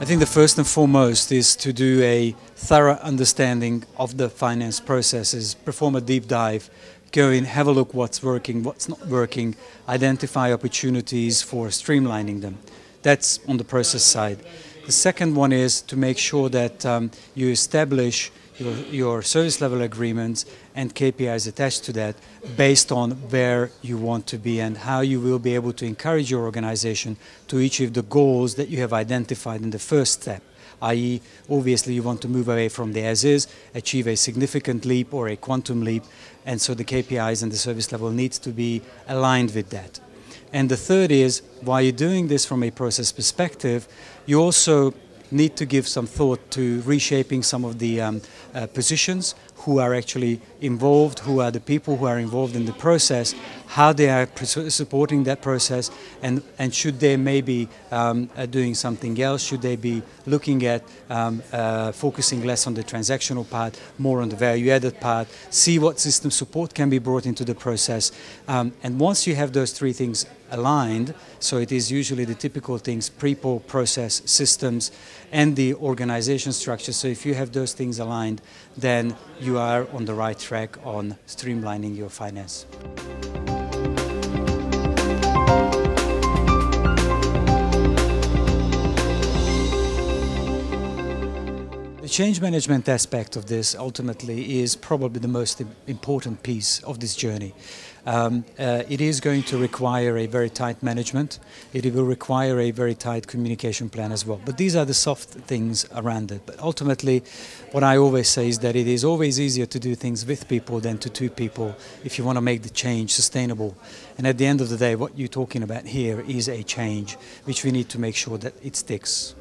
I think the first and foremost is to do a thorough understanding of the finance processes, perform a deep dive, go in, have a look what's working, what's not working, identify opportunities for streamlining them. That's on the process side. The second one is to make sure that you establish your service level agreements and KPIs attached to that based on where you want to be and how you will be able to encourage your organization to achieve the goals that you have identified in the first step, i.e. obviously you want to move away from the as-is, achieve a significant leap or a quantum leap, and so the KPIs and the service level needs to be aligned with that. And the third is, while you're doing this from a process perspective, you also need to give some thought to reshaping some of the positions, who are actually involved, who are the people who are involved in the process, how they are supporting that process, and should they maybe doing something else, should they be looking at focusing less on the transactional part, more on the value-added part, see what system support can be brought into the process. And once you have those three things aligned, so it is usually the typical things, people, process, systems, and the organization structure. So if you have those things aligned, then you are on the right track on streamlining your finance. The change management aspect of this ultimately is probably the most important piece of this journey. It is going to require a very tight management. It will require a very tight communication plan as well. But these are the soft things around it. But ultimately, what I always say is that it is always easier to do things with people than to two people if you want to make the change sustainable. And at the end of the day, what you're talking about here is a change, which we need to make sure that it sticks.